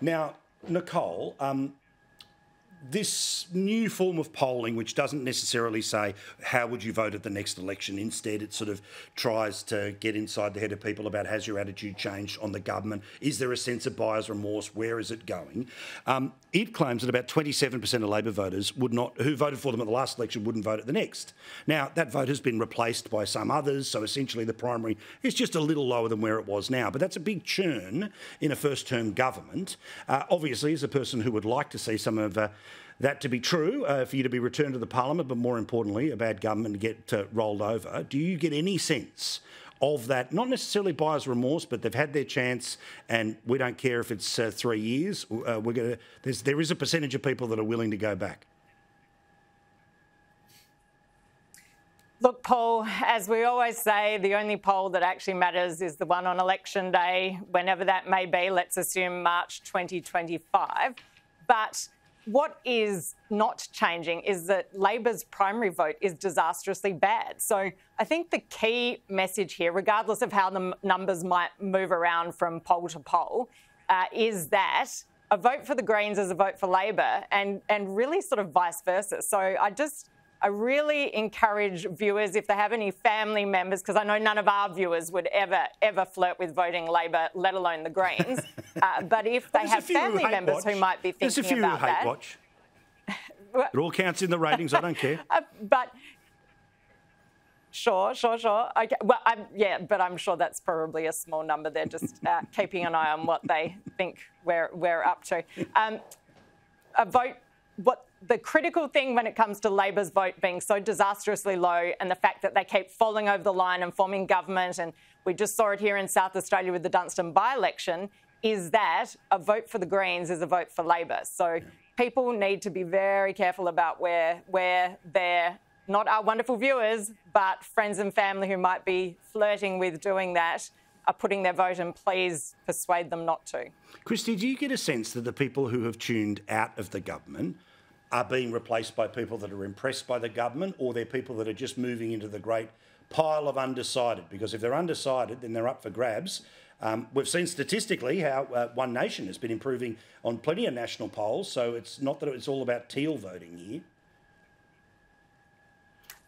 Now, Nicole, this new form of polling, which doesn't necessarily say how would you vote at the next election, instead it sort of tries to get inside the head of people about has your attitude changed on the government, is there a sense of buyer's remorse, where is it going? It claims that about 27% of Labor voters would not, who voted for them at the last election wouldn't vote at the next. Now, that vote has been replaced by some others, so essentially the primary is just a little lower than where it was now, but that's a big churn in a first-term government. Obviously, as a person who would like to see some of that to be true, for you to be returned to the parliament, but more importantly, a bad government to get rolled over. Do you get any sense of that? Not necessarily buyer's remorse, but they've had their chance and we don't care if it's 3 years. There is a percentage of people that are willing to go back. Look, Paul, as we always say, the only poll that actually matters is the one on election day, whenever that may be, let's assume March 2025. But what is not changing is that Labor's primary vote is disastrously bad. So I think the key message here, regardless of how the numbers might move around from poll to poll, is that a vote for the Greens is a vote for Labor and really sort of vice versa. So I really encourage viewers, if they have any family members, because I know none of our viewers would ever flirt with voting Labor, let alone the Greens. But if they have family members who might be thinking about that... It all counts in the ratings, I don't care. But... Sure. Okay. Well, yeah, but I'm sure that's probably a small number. They're just keeping an eye on what they think we're up to. A vote... The critical thing when it comes to Labor's vote being so disastrously low and the fact that they keep falling over the line and forming government, and we just saw it here in South Australia with the Dunstan by-election, is that a vote for the Greens is a vote for Labor. So people need to be very careful about where they're, not our wonderful viewers, but friends and family who might be flirting with doing that, are putting their vote in, please persuade them not to. Christy, do you get a sense that the people who have tuned out of the government are being replaced by people that are impressed by the government, or they're people that are just moving into the great pile of undecided? Because if they're undecided, then they're up for grabs. We've seen statistically how One Nation has been improving on plenty of national polls, so it's not that it's all about teal voting here.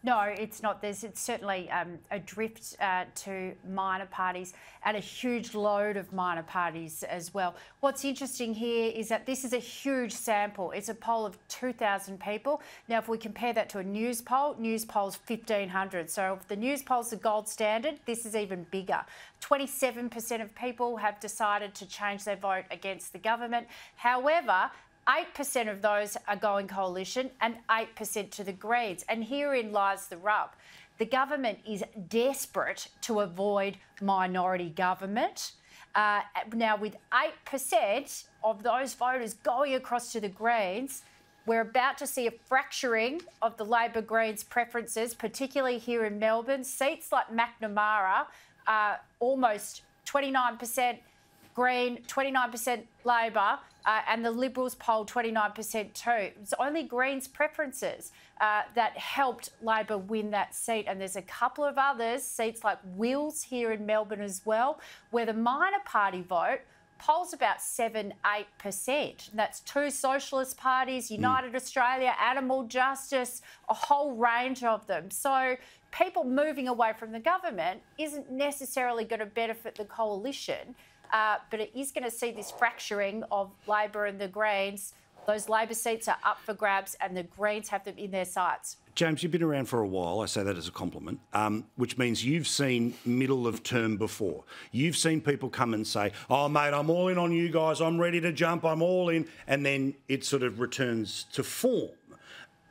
No, it's not. It's certainly a drift to minor parties and a huge load of minor parties as well. What's interesting here is that this is a huge sample. It's a poll of 2,000 people. Now, if we compare that to a news poll, news poll's 1,500. So if the news poll's the gold standard, this is even bigger. 27% of people have decided to change their vote against the government. However, 8% of those are going Coalition and 8% to the Greens. And herein lies the rub. The government is desperate to avoid minority government. Now, with 8% of those voters going across to the Greens, we're about to see a fracturing of the Labor Greens preferences, particularly here in Melbourne. Seats like McNamara are almost 29% Green, 29% Labor, and the Liberals poll 29% too. It's only Greens' preferences that helped Labor win that seat. And there's a couple of others, seats like Wills here in Melbourne as well, where the minor party vote polls about 7, 8%. And that's 2 socialist parties, United Australia, Animal Justice, a whole range of them. So people moving away from the government isn't necessarily going to benefit the Coalition. But it is going to see this fracturing of Labor and the Greens. Those Labor seats are up for grabs and the Greens have them in their sights. James, you've been around for a while. I say that as a compliment, which means you've seen middle of term before. You've seen people come and say, oh, mate, I'm all in on you guys. I'm ready to jump. I'm all in. And then it sort of returns to form.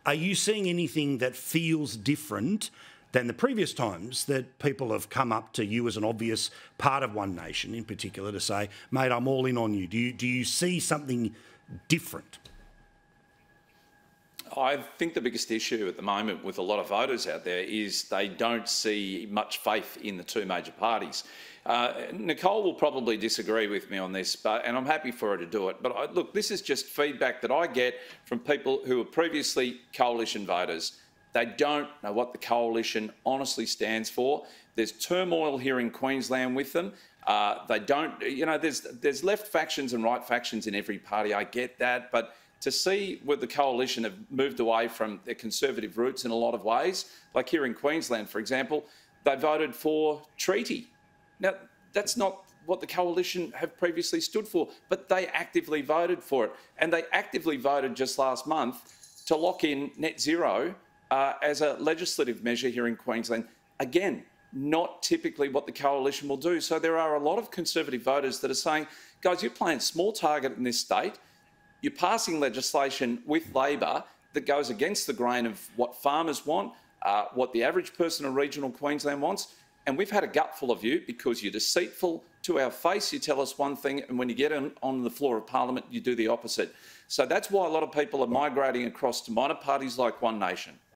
Are you seeing anything that feels different than the previous times that people have come up to you as an obvious part of One Nation in particular to say, mate, I'm all in on you? Do you see something different? I think the biggest issue at the moment with a lot of voters out there is they don't see much faith in the two major parties. Nicole will probably disagree with me on this, but, and I'm happy for her to do it. But look, this is just feedback that I get from people who were previously Coalition voters. They don't know what the Coalition honestly stands for. There's turmoil here in Queensland with them. They don't, you know, there's left factions and right factions in every party. I get that, but to see where the Coalition have moved away from their conservative roots in a lot of ways, like here in Queensland, for example, they voted for treaty. Now, that's not what the Coalition have previously stood for, but they actively voted for it. And they actively voted just last month to lock in net zero as a legislative measure here in Queensland. Again, not typically what the Coalition will do. So there are a lot of Conservative voters that are saying, guys, you're playing small target in this state. You're passing legislation with Labor that goes against the grain of what farmers want, what the average person in regional Queensland wants. And we've had a gutful of you because you're deceitful to our face. You tell us one thing, and when you get on the floor of Parliament, you do the opposite. So that's why a lot of people are migrating across to minor parties like One Nation.